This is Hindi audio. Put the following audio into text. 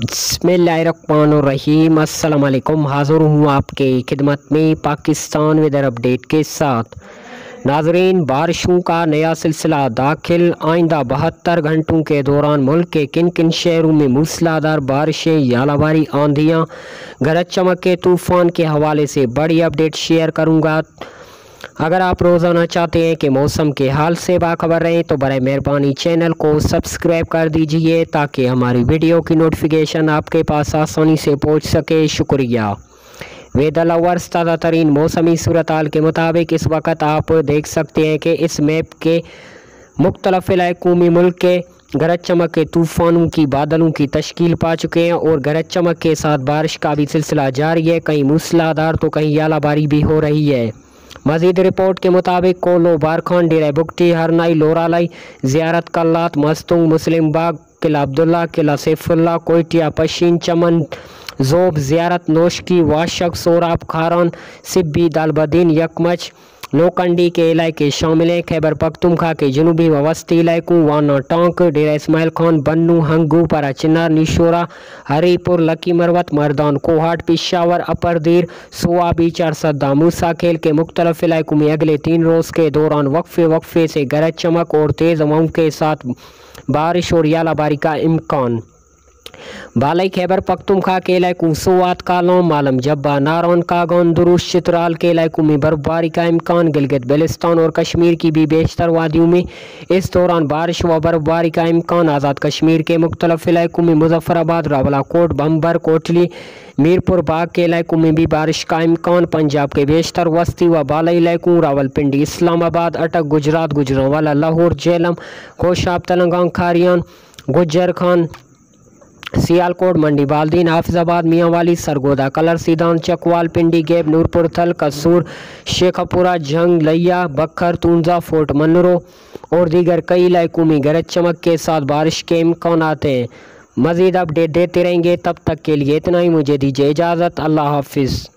बिस्मिल्लाहिर्रहमानिर्रहीम अस्सलाम वालेकुम। हाज़िर हूँ आपके खिदमत में पाकिस्तान वेदर अपडेट के साथ। नाजरीन, बारिशों का नया सिलसिला दाखिल। आइंदा 72 घंटों के दौरान मुल्क के किन किन शहरों में मूसलाधार बारिशें, यालावारी आंधियाँ, गरज चमक के तूफ़ान के हवाले से बड़ी अपडेट शेयर करूँगा। अगर आप रोज़ाना चाहते हैं कि मौसम के हाल से बाखबर रहें तो बराए मेहरबानी चैनल को सब्सक्राइब कर दीजिए ताकि हमारी वीडियो की नोटिफिकेशन आपके पास आसानी से पहुंच सके। शुक्रिया। वेदर लवर्स, ताज़ा तरीन मौसमी सूरत हाल के मुताबिक इस वक्त आप देख सकते हैं कि इस मैप के मुख्तलिफ इलाकों में मुल्क के गरज चमक के तूफ़ानों की बादलों की तश्कील पा चुके हैं और गरज चमक के साथ बारिश का भी सिलसिला जारी है। कहीं मूसलाधार तो कहीं यालाबारी भी हो रही है। मजीद रिपोर्ट के मुताबिक कोलो, बारखान, डेरा बुगटी, हरनाई, लोरालाई, ज़ियारत कल्लात, मस्तूंग, मुस्लिम बाग, किला अब्दुल्ला, किला सैफुल्ला, कोयटिया, पश्चिम चमन, जोब, ज़ियारत नोशकी, वाशक, सोराब, खारान, सिब्बी, दालबदीन, यकमच, लोकंडी के इलाके शामिल हैं। खैबर पख्तूनख्वा के जनूबी वस्ती इलाकों वाना, टोंक, डेरा इसमाइल खान, बन्नू, हंगू, पराचिनार, निशोरा, हरीपुर, लकी मरवत, मर्दान, कोहाट, पिशावर, अपरदीर, सोआबी, चारसदा, मूसा खेल के मुख्तलिफ इलाकों में अगले 3 रोज़ के दौरान वक्फे वक्फे से गरज चमक और तेज़ हवाओं के साथ बारिश और यालाबारी का इम्कान। बालई, खैबर पख्तूनख्वा के इलाकों, सोवात, कालों, मालम जब्बा, नारौन, कागौन, दुरूस, चित्राल के इलाकों में बर्फबारी का इम्कान। गिलगित बल्तिस्तान और कश्मीर की भी बेशतर वादियों में इस दौरान बारिश व बर्फबारी का इम्कान। आज़ाद कश्मीर के मुख्तलिफ इलाकों में मुजफ्फराबाद, रावलाकोट, बम्बर, कोटली, मीरपुर बाग के इलाकों में भी बारिश का इम्कान। पंजाब के बेशतर वस्ती व बालई इलाकों, रावलपिंडी, इस्लामाबाद, अटक, गुजरात, गुजरांवाला, लाहौर, झेलम, खोशाब, तेलंगाना, खारियान, गुजर खान, सियालकोट, मंडी, बालदीन, हाफिजाबाद, मियांवाली, सरगोदा, कलर, सीदान, चकवाल, पिंडी, गेब, नूरपुर, थल, कसूर, शेखपुरा, जंग, लैया, बखर, तुंजा, फोर्ट मनरो और दीगर कई इलाकों में गरज चमक के साथ बारिश के इम्कानात हैं। मज़ीद अपडेट देते रहेंगे, तब तक के लिए इतना ही। मुझे दीजिए इजाज़त। अल्लाह हाफिज़।